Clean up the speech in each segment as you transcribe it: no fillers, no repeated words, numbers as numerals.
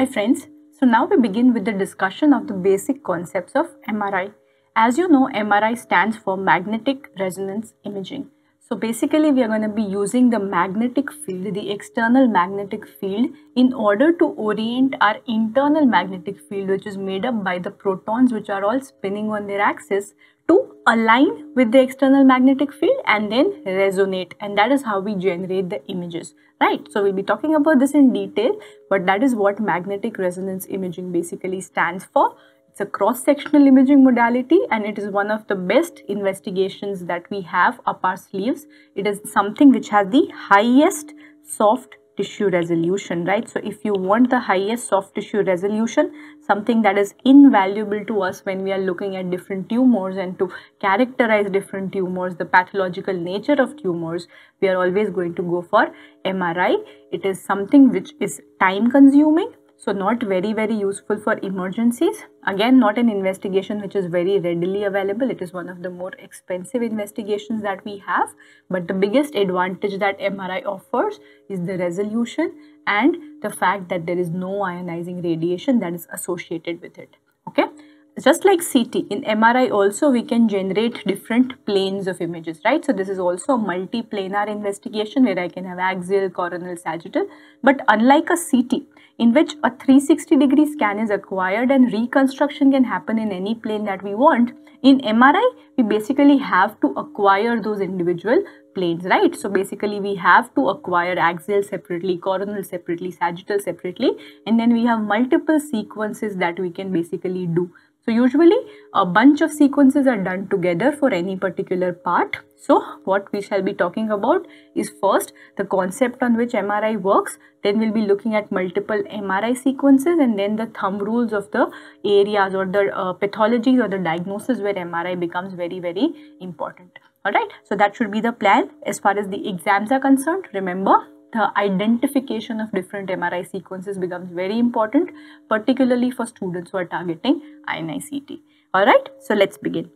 Hi friends, so now we begin with the discussion of the basic concepts of MRI. As you know, MRI stands for Magnetic Resonance Imaging. So basically we are going to be using the magnetic field, the external magnetic field, in order to orient our internal magnetic field, which is made up by the protons which are all spinning on their axis, to align with the external magnetic field and then resonate, and that is how we generate the images, right? So we'll be talking about this in detail, but that is what magnetic resonance imaging basically stands for. It's a cross-sectional imaging modality and it is one of the best investigations that we have up our sleeves. It is something which has the highest soft tissue resolution, right? So if you want the highest soft tissue resolution, something that is invaluable to us when we are looking at different tumors and to characterize different tumors, the pathological nature of tumors, we are always going to go for MRI. It is something which is time consuming, so not very useful for emergencies. Again, not an investigation which is very readily available. It is one of the more expensive investigations that we have. But the biggest advantage that MRI offers is the resolution and the fact that there is no ionizing radiation that is associated with it. Okay? Just like CT, in MRI also we can generate different planes of images, right? So this is also a multi-planar investigation where I can have axial, coronal, sagittal. But unlike a CT, in which a 360-degree scan is acquired and reconstruction can happen in any plane that we want, in MRI, we basically have to acquire those individual planes, right? So basically we have to acquire axial separately, coronal separately, sagittal separately, and then we have multiple sequences that we can basically do. So usually a bunch of sequences are done together for any particular part. So what we shall be talking about is first the concept on which MRI works, then we'll be looking at multiple MRI sequences, and then the thumb rules of the areas or the pathologies or the diagnosis where MRI becomes very important. Alright, so that should be the plan. As far as the exams are concerned, remember, the identification of different MRI sequences becomes very important, particularly for students who are targeting INICT. Alright, so let's begin.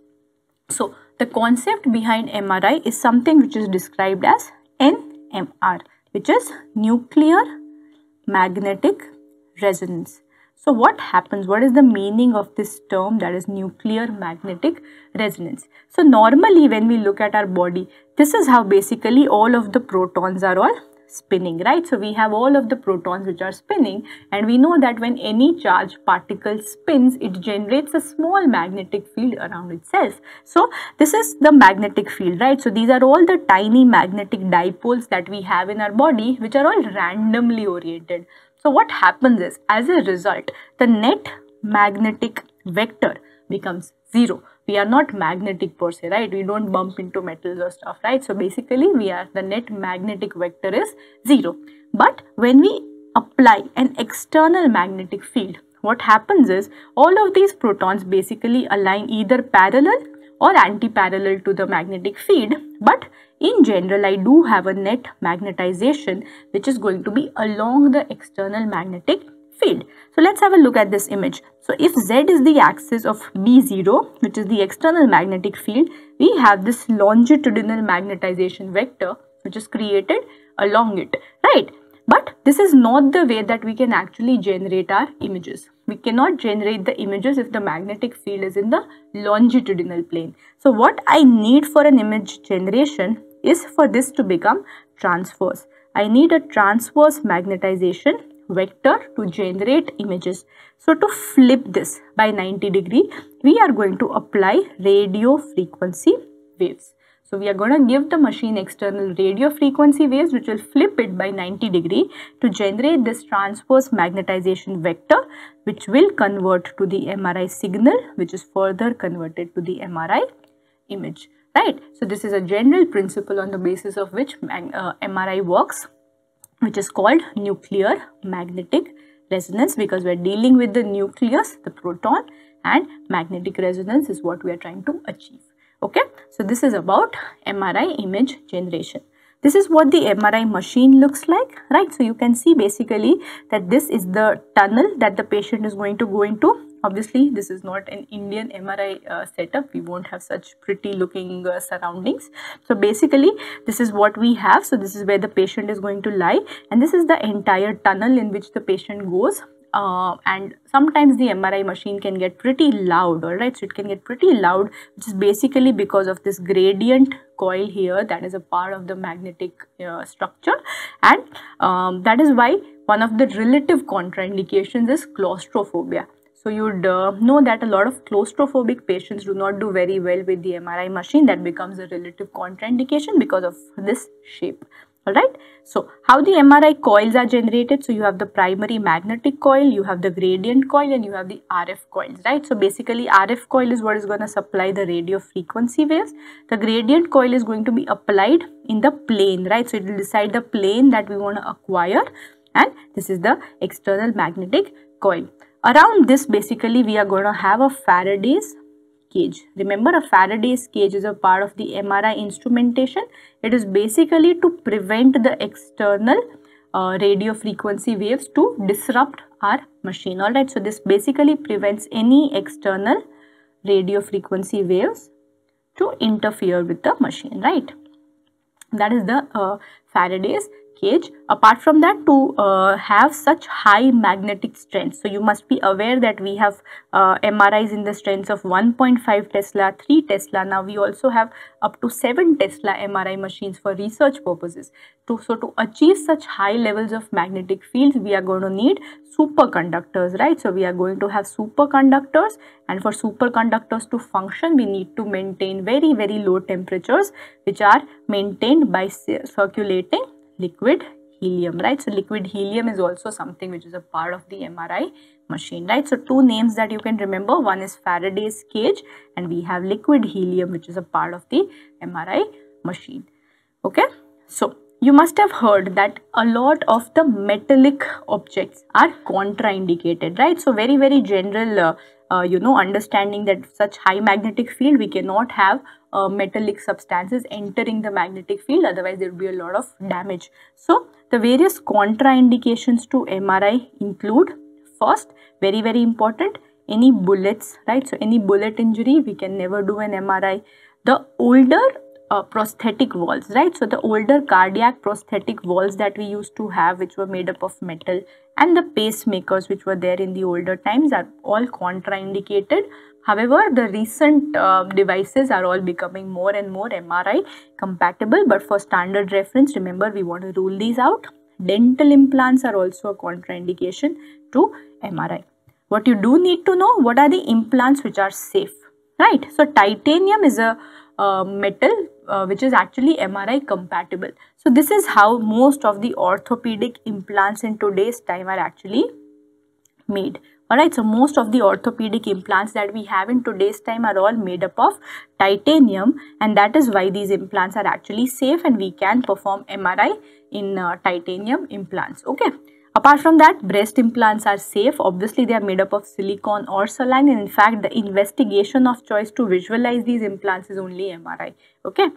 So the concept behind MRI is something which is described as NMR, which is Nuclear Magnetic Resonance. So what happens? What is the meaning of this term, that is nuclear magnetic resonance? So normally when we look at our body, this is how basically all of the protons are all spinning, right? So we have all of the protons which are spinning, and we know that when any charged particle spins, it generates a small magnetic field around itself. So this is the magnetic field, right? So these are all the tiny magnetic dipoles that we have in our body, which are all randomly oriented. So what happens is, as a result, the net magnetic vector becomes zero. We are not magnetic per se, right? We don't bump into metals or stuff, right? So basically the net magnetic vector is zero. But when we apply an external magnetic field, what happens is all of these protons basically align either parallel or anti-parallel to the magnetic field, but in general I do have a net magnetization which is going to be along the external magnetic field. So let's have a look at this image. So if Z is the axis of B0, which is the external magnetic field, we have this longitudinal magnetization vector which is created along it, right? But this is not the way that we can actually generate our images. We cannot generate the images if the magnetic field is in the longitudinal plane. So what I need for an image generation is for this to become transverse. I need a transverse magnetization vector to generate images. So to flip this by 90 degrees, we are going to apply radio frequency waves. So we are going to give the machine external radio frequency waves which will flip it by 90 degrees to generate this transverse magnetization vector, which will convert to the MRI signal, which is further converted to the MRI image, right? So this is a general principle on the basis of which MRI works, which is called nuclear magnetic resonance, because we are dealing with the nucleus, the proton, and magnetic resonance is what we are trying to achieve. Okay, so this is about MRI image generation. This is what the MRI machine looks like, right? So you can see basically that this is the tunnel that the patient is going to go into. Obviously, this is not an Indian MRI setup. We won't have such pretty looking surroundings. So basically, this is what we have. So this is where the patient is going to lie, and this is the entire tunnel in which the patient goes and sometimes the MRI machine can get pretty loud, alright. So it can get pretty loud, which is basically because of this gradient coil here that is a part of the magnetic structure, and that is why one of the relative contraindications is claustrophobia. So you would know that a lot of claustrophobic patients do not do very well with the MRI machine. That becomes a relative contraindication because of this shape. Alright. So how the MRI coils are generated? So you have the primary magnetic coil, you have the gradient coil, and you have the RF coils, right? So basically RF coil is what is going to supply the radio frequency waves. The gradient coil is going to be applied in the plane, right? So it will decide the plane that we want to acquire, and this is the external magnetic coil. Around this basically we are going to have a Faraday's cage. Remember, a Faraday's cage is a part of the MRI instrumentation. It is basically to prevent the external radio frequency waves to disrupt our machine. Alright, so this basically prevents any external radio frequency waves to interfere with the machine, right? That is the Faraday's cage. Apart from that, to have such high magnetic strength, so you must be aware that we have MRIs in the strengths of 1.5 Tesla, 3 Tesla. Now we also have up to 7 Tesla MRI machines for research purposes. So to achieve such high levels of magnetic fields, we are going to need superconductors, right? So we are going to have superconductors, and for superconductors to function, we need to maintain very, very low temperatures, which are maintained by circulating liquid helium, right? So liquid helium is also something which is a part of the MRI machine, right? So two names that you can remember, one is Faraday's cage, and we have liquid helium, which is a part of the MRI machine. Okay, so you must have heard that a lot of the metallic objects are contraindicated, right? So very, very general understanding that such high magnetic field, we cannot have metallic substances entering the magnetic field, otherwise there will be a lot of damage. So the various contraindications to MRI include, first, very, very important, any bullets, right? So any bullet injury, we can never do an MRI. The older prosthetic walls, right? So the older cardiac prosthetic walls that we used to have, which were made up of metal, and the pacemakers which were there in the older times are all contraindicated. However, the recent devices are all becoming more and more MRI compatible, but for standard reference, remember, we want to rule these out. Dental implants are also a contraindication to MRI. What you do need to know, what are the implants which are safe, right? So titanium is a metal which is actually MRI compatible. So this is how most of the orthopedic implants in today's time are actually made. Alright, so most of the orthopedic implants that we have in today's time are all made up of titanium, and that is why these implants are actually safe, and we can perform MRI in titanium implants. Okay. Apart from that, breast implants are safe. Obviously, they are made up of silicone or saline, and in fact, the investigation of choice to visualize these implants is only MRI. Okay.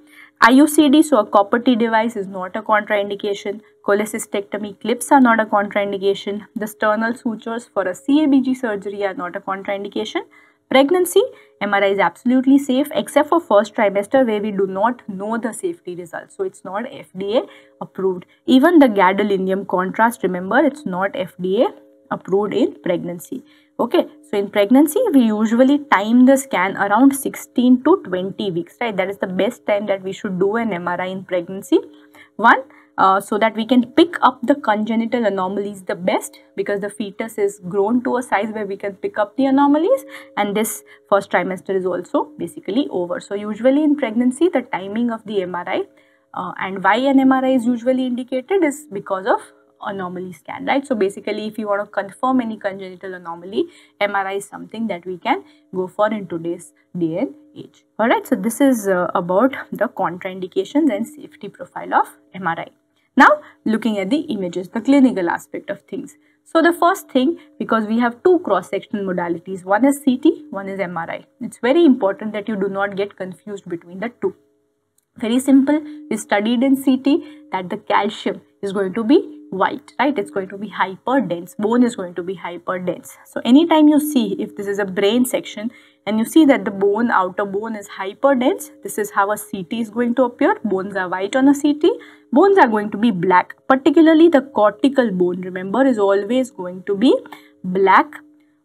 IUCD, so a copper T device, is not a contraindication. Cholecystectomy clips are not a contraindication. The sternal sutures for a CABG surgery are not a contraindication. Pregnancy, MRI is absolutely safe, except for first trimester, where we do not know the safety results. So it's not FDA approved. Even the gadolinium contrast, remember, it's not FDA approved in pregnancy. Okay, so in pregnancy, we usually time the scan around 16 to 20 weeks, right? That is the best time that we should do an MRI in pregnancy. One, so that we can pick up the congenital anomalies the best, because the fetus is grown to a size where we can pick up the anomalies, and this first trimester is also basically over. So usually in pregnancy, the timing of the MRI and why an MRI is usually indicated is because of anomaly scan, right? So basically, if you want to confirm any congenital anomaly, MRI is something that we can go for in today's day and age. Alright, so this is about the contraindications and safety profile of MRI. Now, looking at the images, the clinical aspect of things. So the first thing, because we have two cross-sectional modalities, one is CT, one is MRI. It's very important that you do not get confused between the two. Very simple, we studied in CT that the calcium is going to be white, right? It's going to be hyperdense. Bone is going to be hyperdense. So anytime you see, if this is a brain section and you see that the bone, outer bone is hyperdense, this is how a CT is going to appear. Bones are white on a CT. Bones are going to be black, particularly the cortical bone, remember, is always going to be black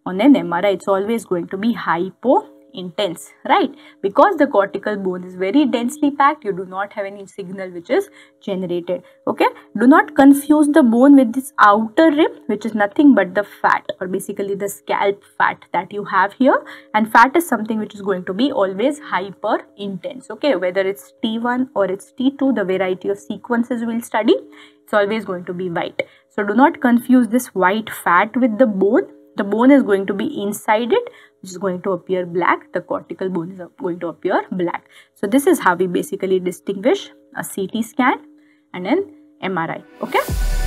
on an MRI, it's always going to be hypointense, right? Because the cortical bone is very densely packed, you do not have any signal which is generated, okay? Do not confuse the bone with this outer rim, which is nothing but the fat, or basically the scalp fat that you have here. And fat is something which is going to be always hyperintense, okay? Whether it's T1 or it's T2, the variety of sequences we'll study, it's always going to be white. So do not confuse this white fat with the bone. The bone is going to be inside it, which is going to appear black. The cortical bone is going to appear black. So this is how we basically distinguish a CT scan and an MRI, okay?